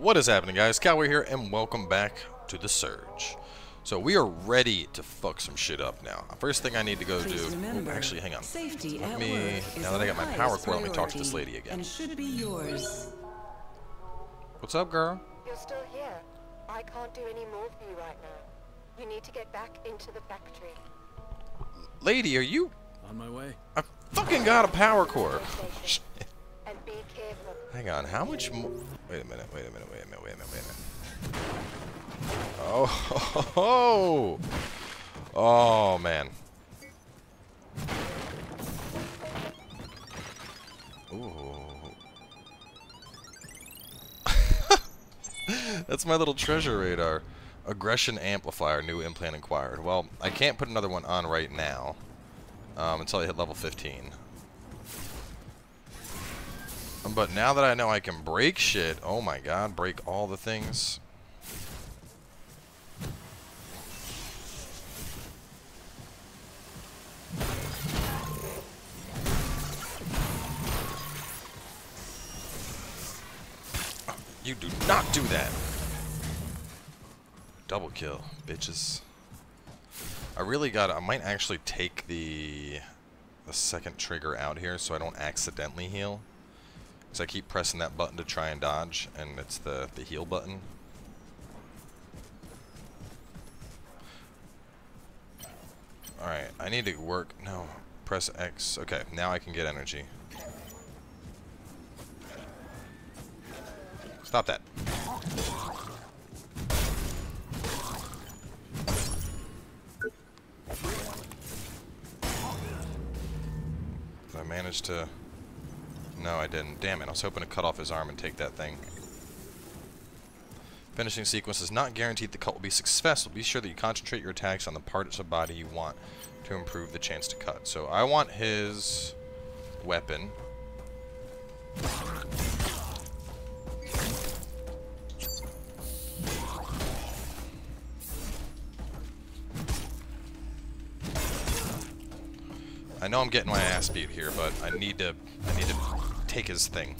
What is happening, guys? Cowboy here, and welcome back to The Surge. So we are ready to fuck some shit up now. First thing I need to go do, hang on. Let me, now that I got my power core, let me talk to this lady again. Should be yours. What's up, girl? You're still here. I can't do any more for you right now. You need to get back into the factory. Lady, are you on my way? I fucking got a power core. Shit. And be careful. Hang on, how much more? Wait a minute. Oh, ho, ho, ho. Oh, man. Ooh. That's my little treasure radar. Aggression Amplifier, new implant acquired. Well, I can't put another one on right now until I hit level 15. But now that I know I can break shit, oh my god, break all the things. You do not do that. Double kill, bitches. I really gotta, I might actually take the second trigger out here so I don't accidentally heal. Because I keep pressing that button to try and dodge, and it's the heal button. Alright, I need to work. No, press X. Okay, now I can get energy. Stop that. Did I manage to... No, I didn't. Damn it, I was hoping to cut off his arm and take that thing. Finishing sequence is not guaranteed the cut will be successful. Be sure that you concentrate your attacks on the parts of the body you want to improve the chance to cut. So I want his weapon. I know I'm getting my ass beat here, but I need to take his thing.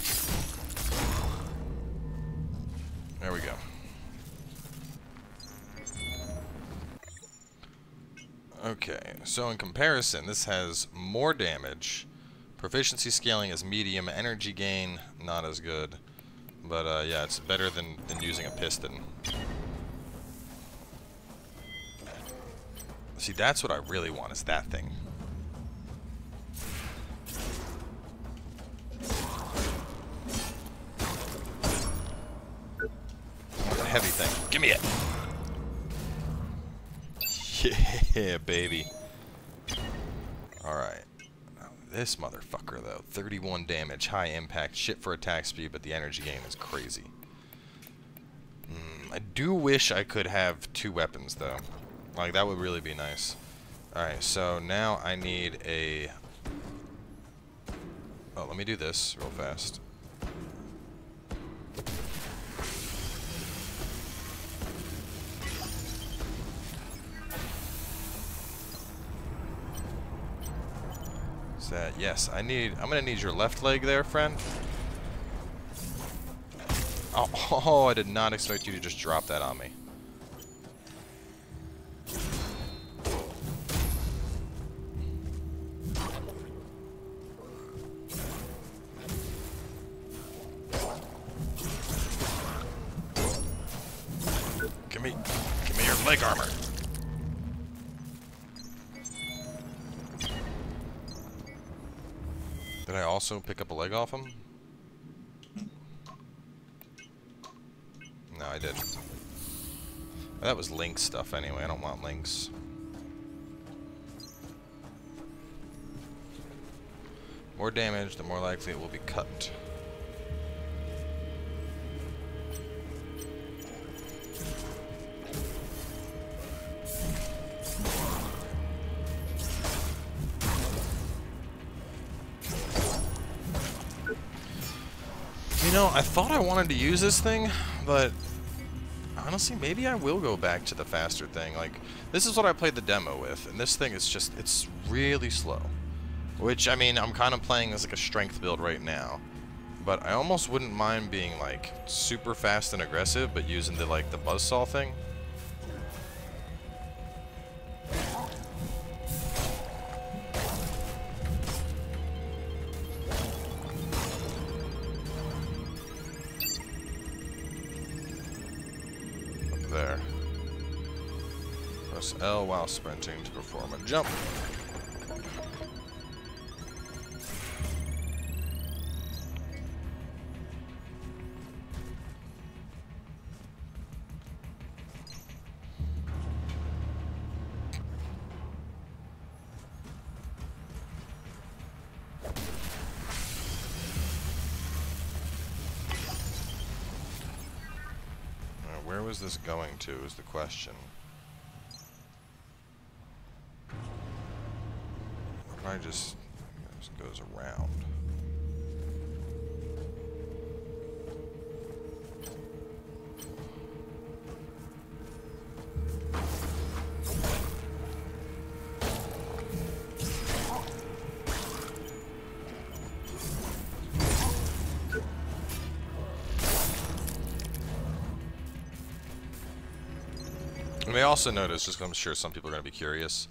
There we go. Okay, so in comparison, this has more damage. Proficiency scaling is medium. Energy gain, not as good. But yeah, it's better than using a piston. See, that's what I really want, is that thing. Heavy thing. Give me it. Yeah, baby. Alright. This motherfucker, though. 31 damage, high impact, shit for attack speed, but the energy gain is crazy. I do wish I could have two weapons, though. Like, that would really be nice. Alright, so now I need a... Oh, let me do this real fast. That. Yes, I'm gonna need your left leg there, friend. Oh, I did not expect you to just drop that on me. Give me your leg armor. Did I also pick up a leg off him? No, I didn't. Well, that was Lynx stuff anyway. I don't want Lynx. More damage, the more likely it will be cut. You know, I thought I wanted to use this thing, but honestly, maybe I will go back to the faster thing. Like, this is what I played the demo with, and this thing is just, it's really slow. Which, I mean, I'm kind of playing as like a strength build right now. but I almost wouldn't mind being like super fast and aggressive, but using the like the buzzsaw thing. Up there. Press L while sprinting to perform a jump. Where was this going to is the question. I just goes around. You may also notice, just because I'm sure some people are going to be curious,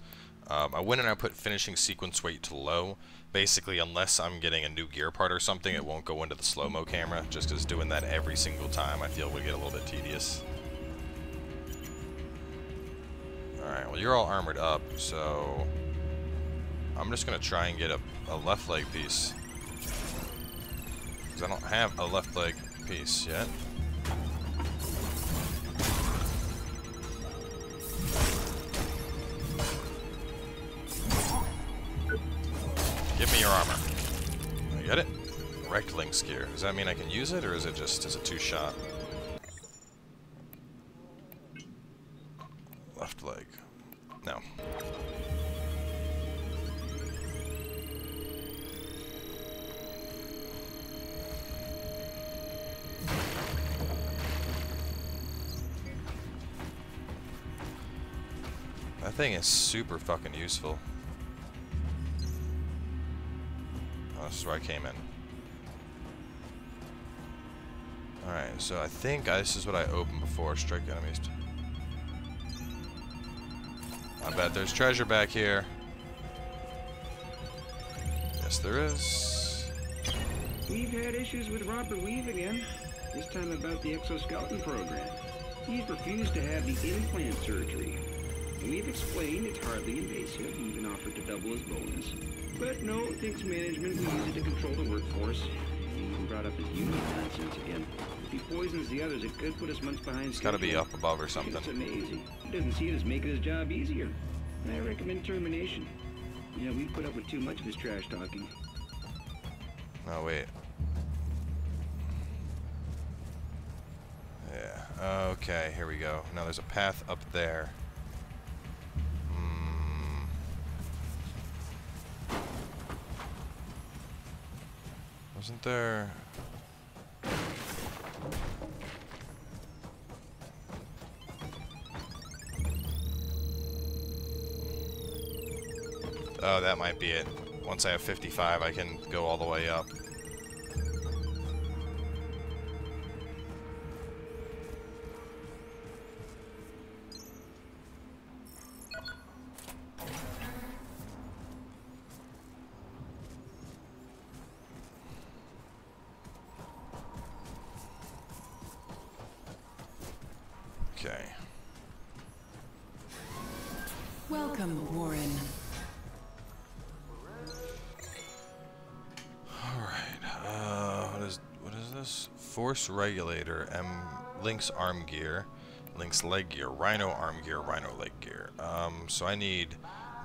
I went and I put finishing sequence weight to low. Basically, unless I'm getting a new gear part or something, it won't go into the slow-mo camera, just as doing that every single time I feel would get a little bit tedious. Alright, well you're all armored up, so I'm just going to try and get a left leg piece. Because I don't have a left leg piece yet. Give me your armor. I get it. Wrecked Lynx gear. Does that mean I can use it, or is it just as a two-shot? Left leg. No. That thing is super fucking useful. This is where I came in. Alright, so I think this is what I opened before. Strike enemies. I bet there's treasure back here. Yes, there is. We've had issues with Robert Weave again. This time about the exoskeleton program. He's refused to have the implant surgery. We've explained it's hardly invasive, even offered to double his bonus. But no, thinks management will use it to control the workforce. He even brought up his union nonsense again. If he poisons the others, it could put us months behind. It's gotta be up above or something. It's amazing. He doesn't see it as making his job easier. I recommend termination. You know, we've put up with too much of his trash talking. Oh, wait. Yeah, okay, here we go. Now there's a path up there. Wasn't there... Oh, that might be it. Once I have 55, I can go all the way up. Okay. Welcome, Warren. All right. What is this? Force Regulator, Lynx Arm Gear, Lynx Leg Gear, Rhino Arm Gear, Rhino Leg Gear. So I need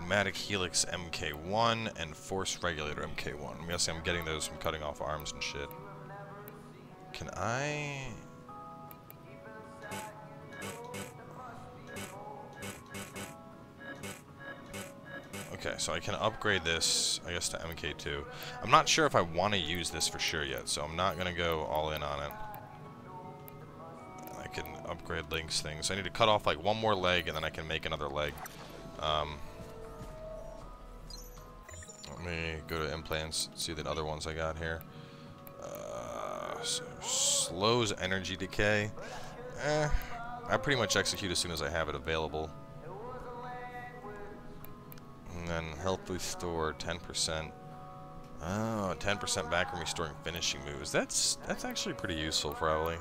Pneumatic Helix MK1 and Force Regulator MK1. I'm guessing I'm getting those from cutting off arms and shit. Can I? Okay, so I can upgrade this, I guess, to MK2. I'm not sure if I want to use this for sure yet, so I'm not going to go all in on it. I can upgrade Lynx things. I need to cut off, like, one more leg, and then I can make another leg. Let me go to implants, see the other ones I got here. So slows energy decay. I pretty much execute as soon as I have it available. And then health restore 10%. Oh, 10% back from restoring finishing moves. That's actually pretty useful, probably.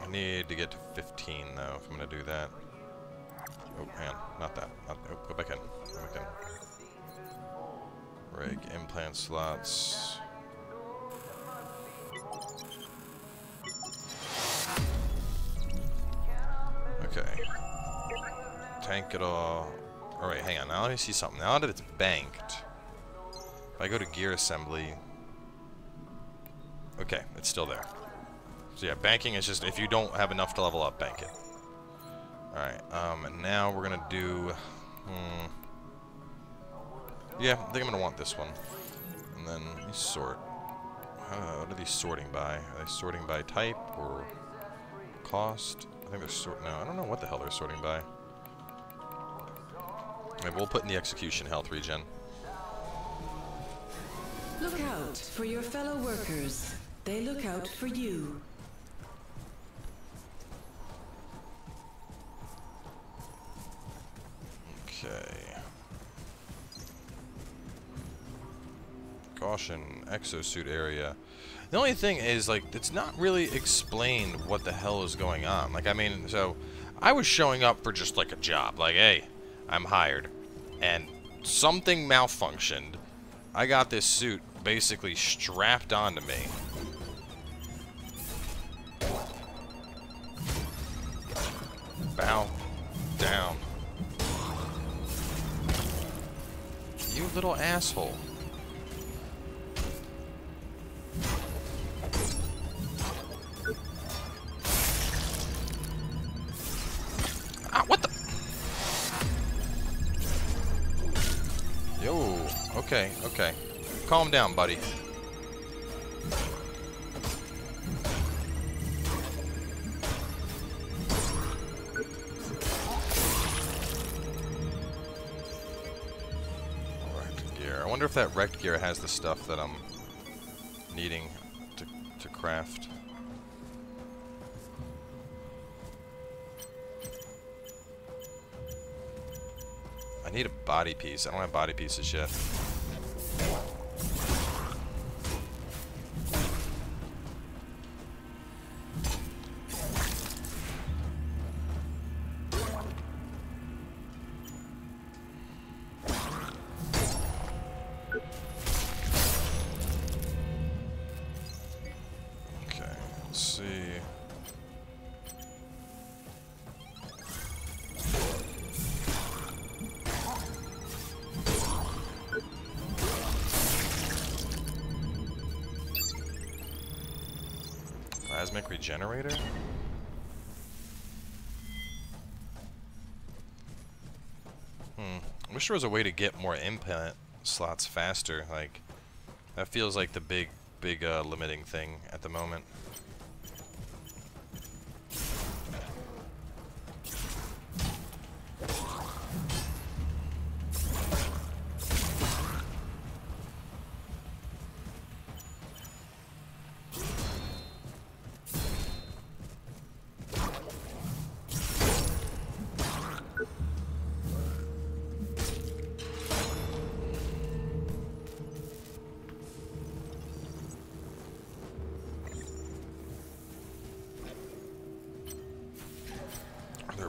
I need to get to 15 though if I'm gonna do that. Oh man, not that. Oh, go back in. Go back in. Rig implant slots. Okay. Tank it all. Alright, hang on. Now let me see something. Now that it's banked, if I go to gear assembly. Okay, it's still there. So yeah, banking is just, if you don't have enough to level up, bank it. Alright, and now we're gonna do, yeah, I think I'm gonna want this one. And then, let me sort. What are these sorting by? Are they sorting by type, or cost? I think they're sorting, no, I don't know what the hell they're sorting by. Maybe we'll put in the execution health regen. Look out for your fellow workers. They look out for you. Okay. Caution, exosuit area. The only thing is, like, it's not really explained what the hell is going on. Like, I mean, so, I was showing up for just, like, a job. Like, hey, I'm hired. And something malfunctioned. I got this suit basically strapped onto me. Bow down. You little asshole. Ah, what the? Yo, okay, okay. Calm down, buddy. I wonder if that wrecked gear has the stuff that I'm needing to craft. I need a body piece. I don't have body pieces yet. Plasmic regenerator? I wish there was a way to get more implant slots faster. Like, that feels like the big limiting thing at the moment.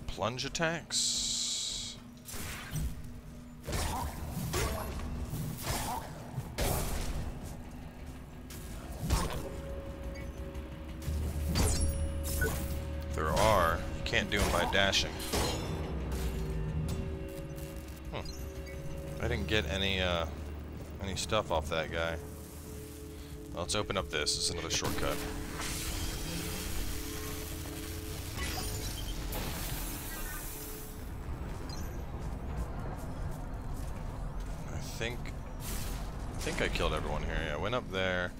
Plunge attacks. There are. You can't do them by dashing. I didn't get any stuff off that guy. Well, let's open up this. It's another shortcut. I think I killed everyone here. Yeah, I went up there.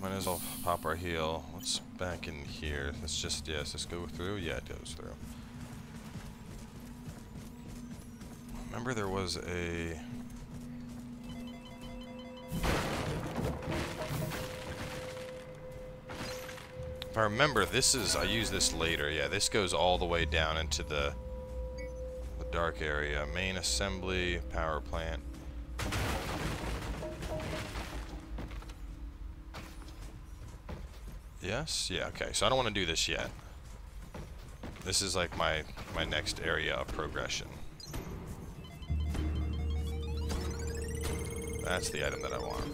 Might as well pop our heal. Let's back in here. Let's just, yes, let's go through. Yeah, it goes through. Remember there was a... If I remember, this is, I use this later. Yeah, this goes all the way down into the dark area. Main assembly, power plant. Yes? Yeah, okay. So I don't want to do this yet. This is like my next area of progression. That's the item that I want.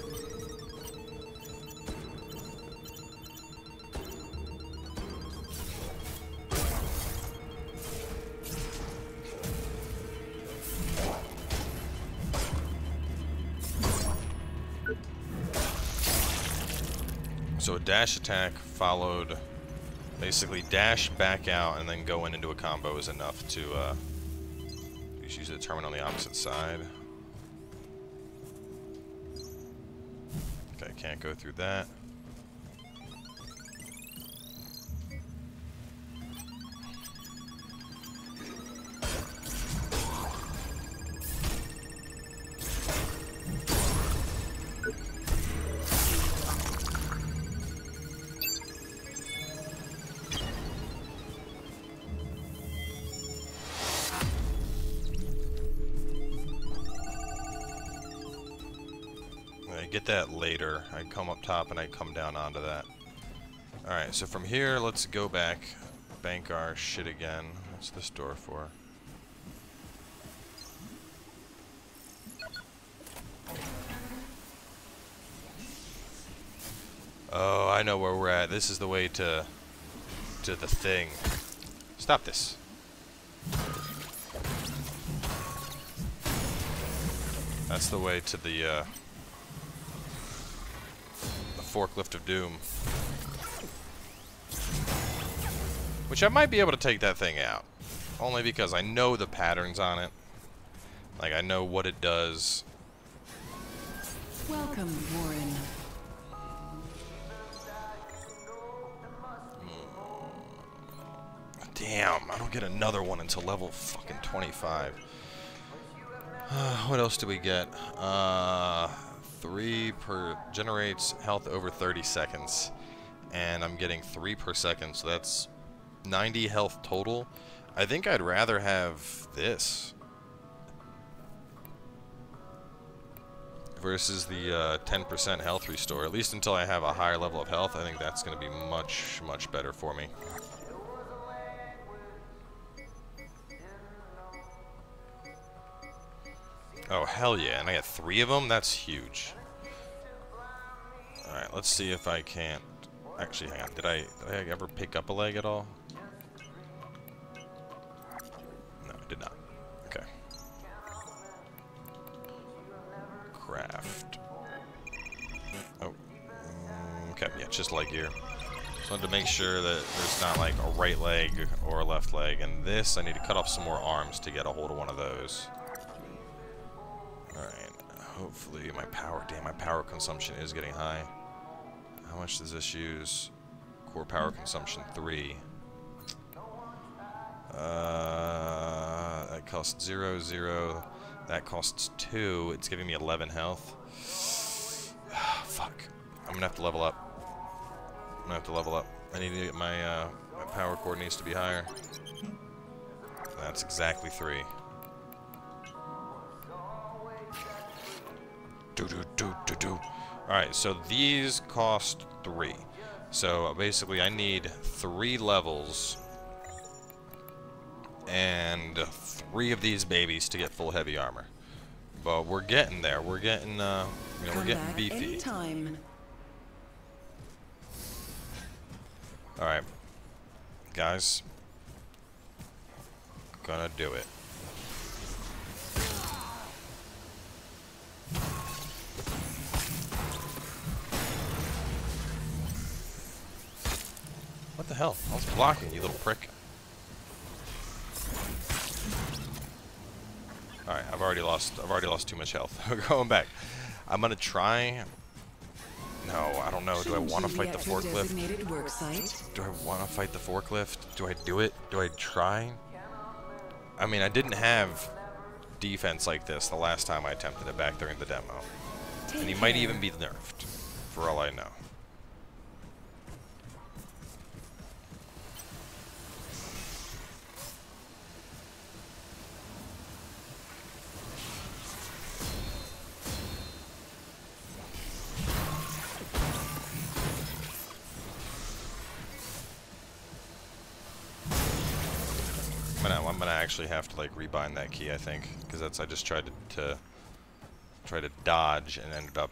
So a dash attack followed, basically dash back out and then go in into a combo is enough to just use the terminal on the opposite side. Okay, can't go through that. Get that later. I come up top and I come down onto that. Alright, so from here, let's go back. Bank our shit again. What's this door for? Oh, I know where we're at. This is the way to the thing. Stop this. That's the way to the Forklift of Doom. Which I might be able to take that thing out. Only because I know the patterns on it. Like, I know what it does. Welcome, Warren. Damn, I don't get another one until level fucking 25. What else do we get? 3 per generates health over 30 seconds, and I'm getting 3 per second, so that's 90 health total. I think I'd rather have this versus the 10% health restore, at least until I have a higher level of health. I think that's going to be much, much better for me. Oh, hell yeah, and I got 3 of them? That's huge. Alright, let's see if I can't... Actually, hang on, did I ever pick up a leg at all? No, I did not. Okay. Craft. Oh. Okay, yeah, it's just leg gear. Just wanted to make sure that there's not, like, a right leg or a left leg. And this, I need to cut off some more arms to get a hold of one of those. Alright, hopefully my power, damn, my power consumption is getting high. How much does this use? Core power consumption, 3. That costs 0, 0. That costs 2. It's giving me 11 health. Fuck. I'm gonna have to level up. I need to get my, my power core needs to be higher. That's exactly 3. Alright, so these cost 3. So basically I need 3 levels and 3 of these babies to get full heavy armor. But we're getting there. We're getting you know, we're getting beefy. Alright. Guys. Gonna do it. What the hell? I was blocking, you little prick. Alright, I've already lost too much health. We're going back. I'm gonna try. No, I don't know. Do I wanna fight the forklift? Do I wanna fight the forklift? Do I do it? Do I try? I mean, I didn't have defense like this the last time I attempted it back during the demo. And he might even be nerfed, for all I know. I'm gonna actually have to like rebind that key, I think, because that's I just tried to dodge and ended up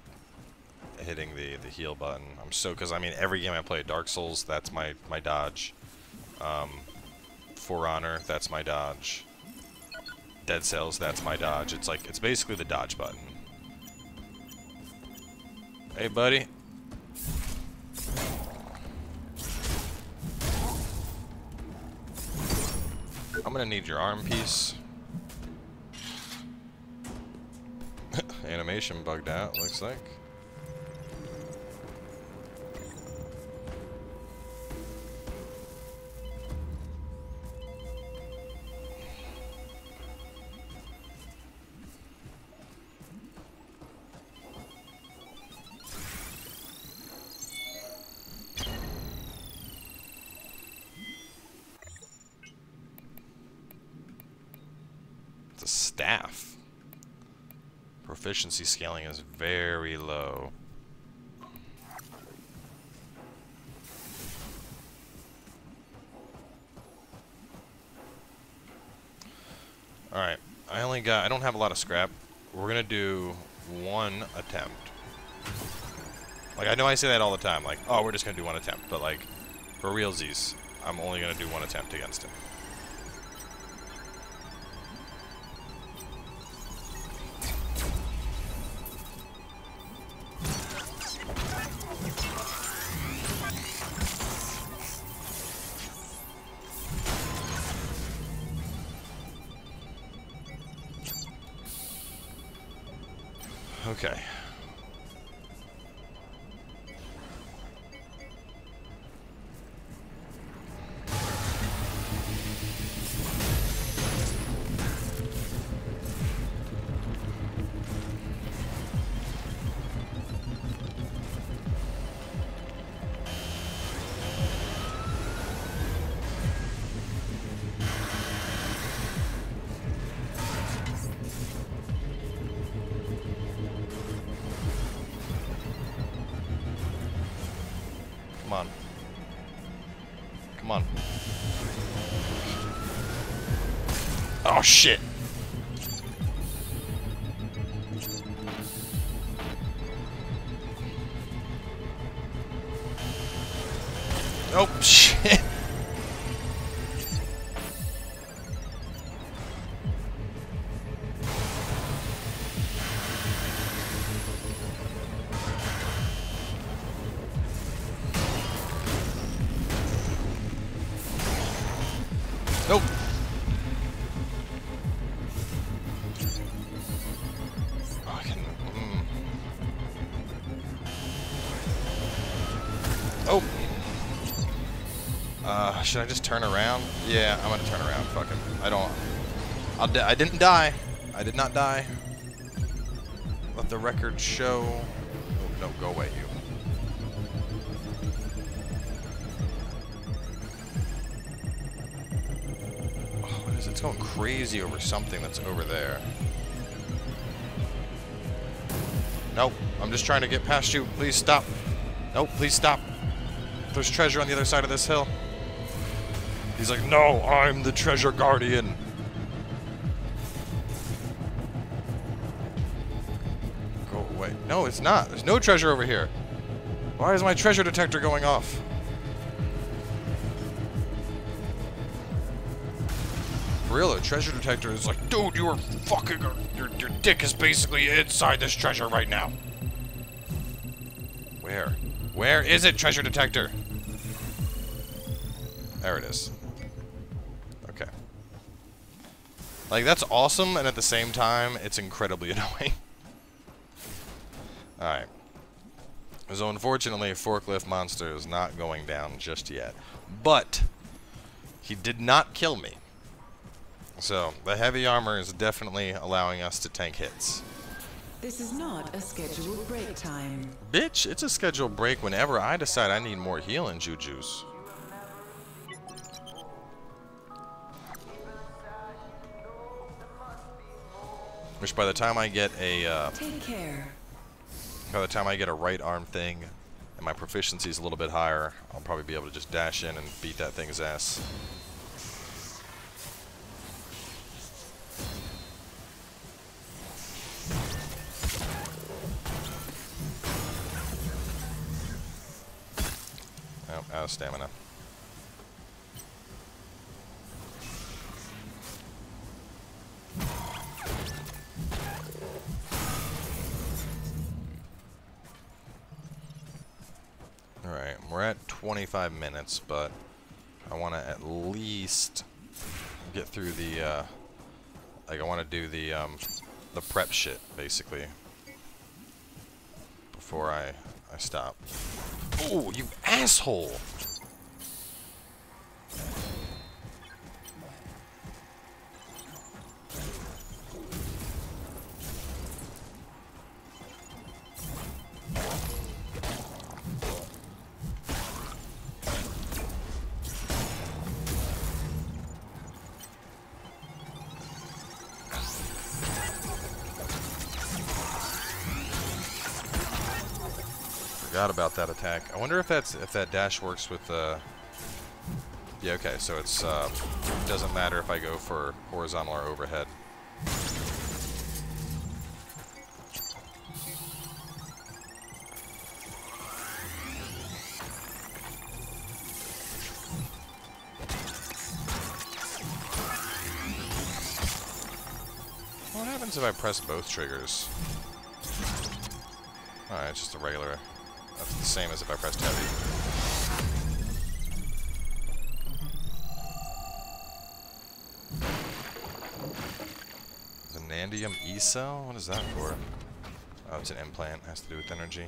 hitting the heal button. I'm so because I mean every game I play, Dark Souls, that's my dodge. For Honor, that's my dodge. Dead Cells, that's my dodge. It's like it's basically the dodge button. Hey, buddy. I'm gonna need your arm piece. Animation bugged out, looks like. Staff. Proficiency scaling is very low. Alright, I don't have a lot of scrap. We're gonna do one attempt. Like, I know I say that all the time, like, oh, we're just gonna do one attempt, but like, for realsies, I'm only gonna do one attempt against him. Okay. Come on. Oh shit. Oh shit. Nope. Oh, I can. Oh. Should I just turn around? Yeah, I'm gonna turn around. Fucking. I didn't die. I did not die. Let the record show. Oh, no, go away, you. It's going crazy over something that's over there. Nope. I'm just trying to get past you. Please stop. Nope, please stop. There's treasure on the other side of this hill. He's like, no, I'm the treasure guardian. Go away. No, it's not. There's no treasure over here. Why is my treasure detector going off? Really, a treasure detector is like, dude, you are fucking. Your dick is basically inside this treasure right now. Where? Where is it, treasure detector? There it is. Okay. Like, that's awesome, and at the same time, it's incredibly annoying. Alright. So, unfortunately, Forklift Monster is not going down just yet. But, he did not kill me. So, the heavy armor is definitely allowing us to tank hits. This is not a scheduled break time. Bitch, it's a scheduled break whenever I decide I need more healing jujus. Which by the time I get a take care. By the time I get a right arm thing and my proficiency is a little bit higher, I'll probably be able to just dash in and beat that thing's ass. Out of stamina. Alright, we're at 25 minutes, but I want to at least get through the, like, I want to do the prep shit, basically, before I stop. Oh, you asshole! Forgot about that attack. I wonder if that's that dash works with yeah, okay, so it's doesn't matter if I go for horizontal or overhead. What happens if I press both triggers? Alright, it's just a regular. That's the same as if I pressed heavy. The Nandium E-cell? What is that for? Oh, it's an implant. It has to do with energy.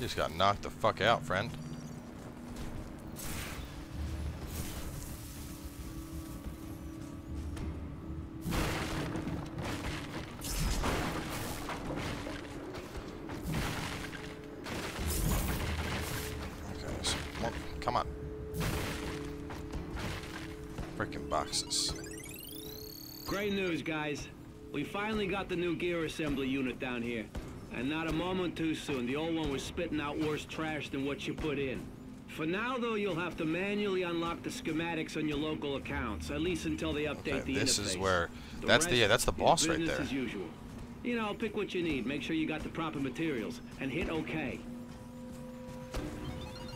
Just got knocked the fuck out, friend. Okay, so, well, come on. Frickin' boxes. Great news, guys. We finally got the new gear assembly unit down here. And not a moment too soon. The old one was spitting out worse trash than what you put in. For now, though, you'll have to manually unlock the schematics on your local accounts, at least until they update the interface. This is where... that's the boss right there. Business as usual. You know, pick what you need. Make sure you got the proper materials. And hit OK.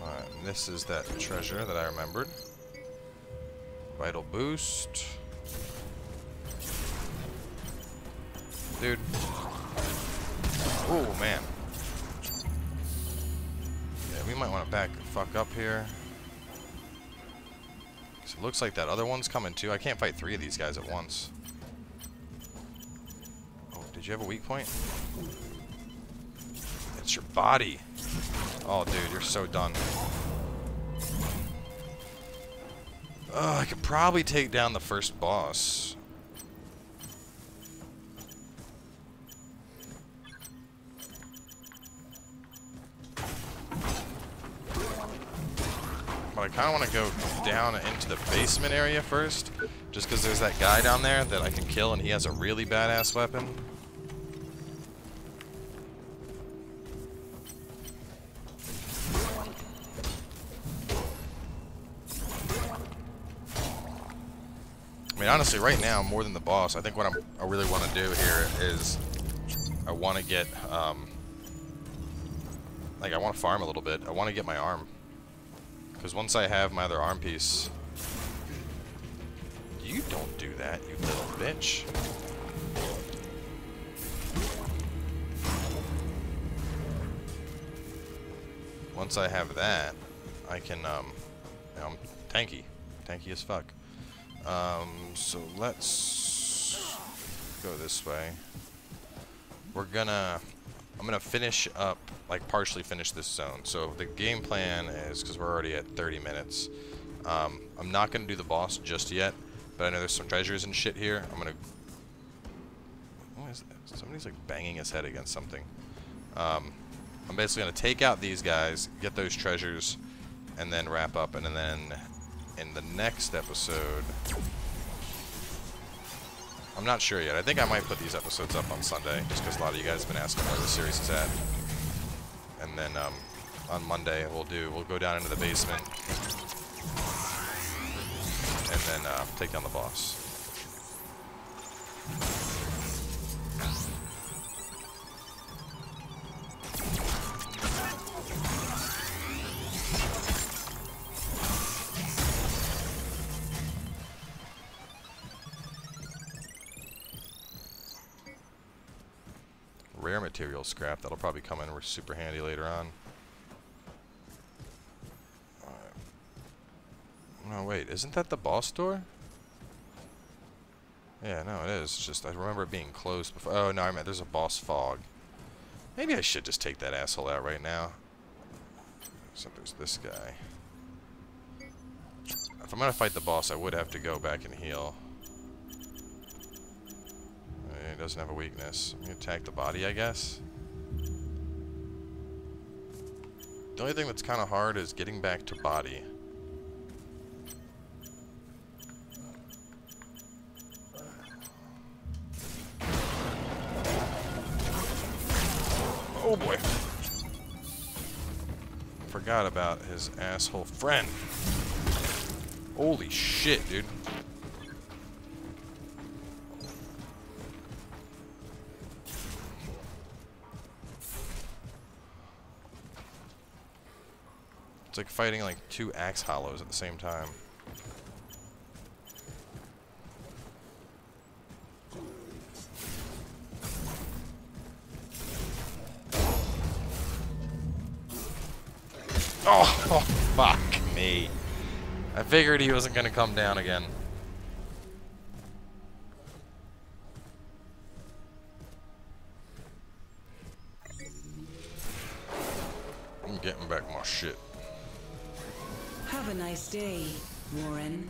Alright, this is that treasure that I remembered. Vital boost. Dude... Oh, man. Yeah, we might want to back the fuck up here. It looks like that other one's coming, too. I can't fight three of these guys at once. Oh, did you have a weak point? It's your body. Oh, dude, you're so done. I could probably take down the first boss. I kind of want to go down into the basement area first, just because there's that guy down there that I can kill, and he has a really badass weapon. I mean, honestly, right now, more than the boss, I think what I really want to do here is I want to get, like, I want to farm a little bit. I want to get my arm. Because once I have my other arm piece... You don't do that, you little bitch. Once I have that, I can... I'm tanky. Tanky as fuck. So let's go this way. I'm gonna finish up, like partially finish this zone. So the game plan is, because we're already at 30 minutes, I'm not gonna do the boss just yet, but I know there's some treasures and shit here. I'm gonna, what is that? Somebody's like banging his head against something. I'm basically gonna take out these guys, get those treasures, and then wrap up, and then in the next episode, I'm not sure yet. I think I might put these episodes up on Sunday, just because a lot of you guys have been asking where the series is at. And then on Monday we'll go down into the basement and then take down the boss. Rare material scrap, that'll probably come in super handy later on. No, wait, isn't that the boss door? Yeah, no, it is. It's just I remember it being closed before. Oh, no, I meant there's a boss fog. Maybe I should just take that asshole out right now. Except there's this guy. If I'm gonna fight the boss, I would have to go back and heal. He doesn't have a weakness. I'm going to attack the body, I guess. The only thing that's kind of hard is getting back to body. Oh boy. Forgot about his asshole friend. Holy shit, dude. It's like fighting like two axe hollows at the same time. Oh, fuck me. I figured he wasn't gonna come down again. I'm getting back my shit. Have a nice day, Warren.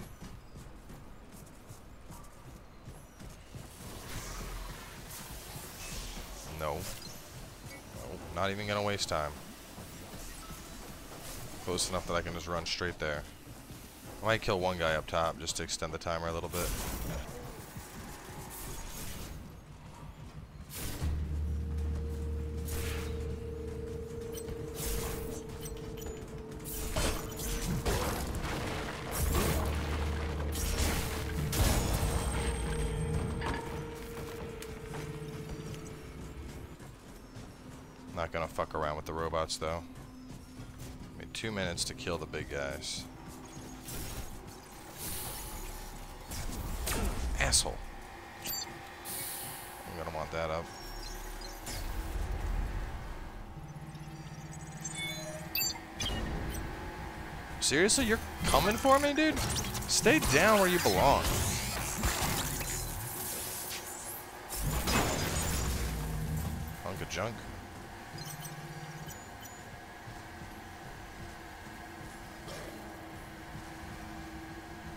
No. No, not even gonna waste time. Close enough that I can just run straight there. I might kill one guy up top just to extend the timer a little bit. Not gonna fuck around with the robots though. I mean, 2 minutes to kill the big guys. Asshole. I'm gonna want that up. Seriously, you're coming for me, dude? Stay down where you belong. Hunk of junk.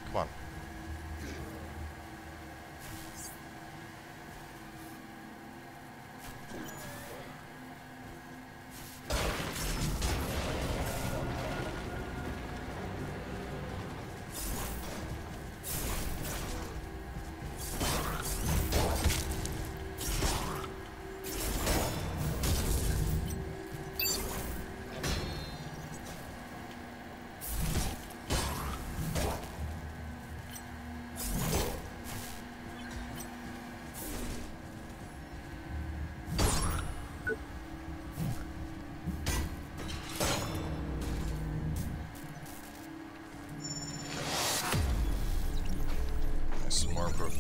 Come on.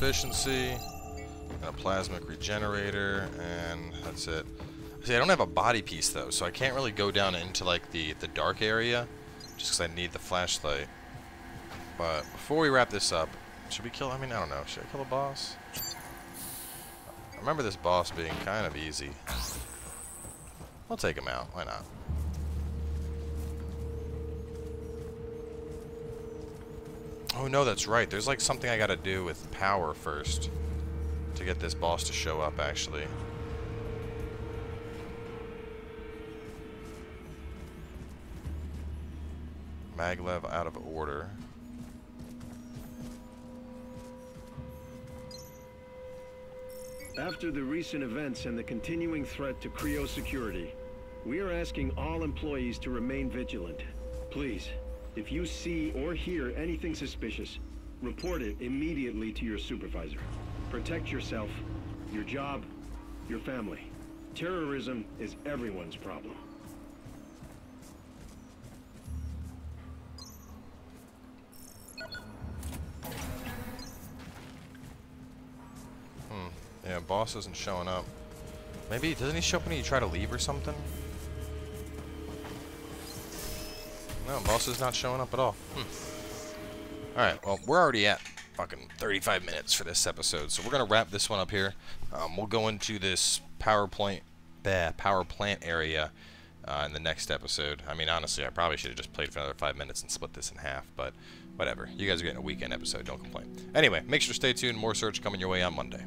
Efficiency, and a plasmic regenerator, and that's it. See, I don't have a body piece though, so I can't really go down into like the dark area, just because I need the flashlight. But before we wrap this up, Should we kill... I mean, I don't know. Should I kill a boss? I remember this boss being kind of easy. We'll take him out. Why not? Oh, no, that's right. There's, like, something I gotta do with power first to get this boss to show up, actually. Maglev out of order. After the recent events and the continuing threat to CREO security, we are asking all employees to remain vigilant. Please, if you see or hear anything suspicious, report it immediately to your supervisor. Protect yourself, your job, your family. Terrorism is everyone's problem. Yeah, boss isn't showing up. Maybe, doesn't he show up when you try to leave or something? No, boss is not showing up at all. Alright, well, we're already at fucking 35 minutes for this episode, so we're going to wrap this one up here. We'll go into this power plant area in the next episode. I mean, honestly, I probably should have just played for another 5 minutes and split this in half, but whatever. You guys are getting a weekend episode, don't complain. Anyway, make sure to stay tuned. More Surge coming your way on Monday.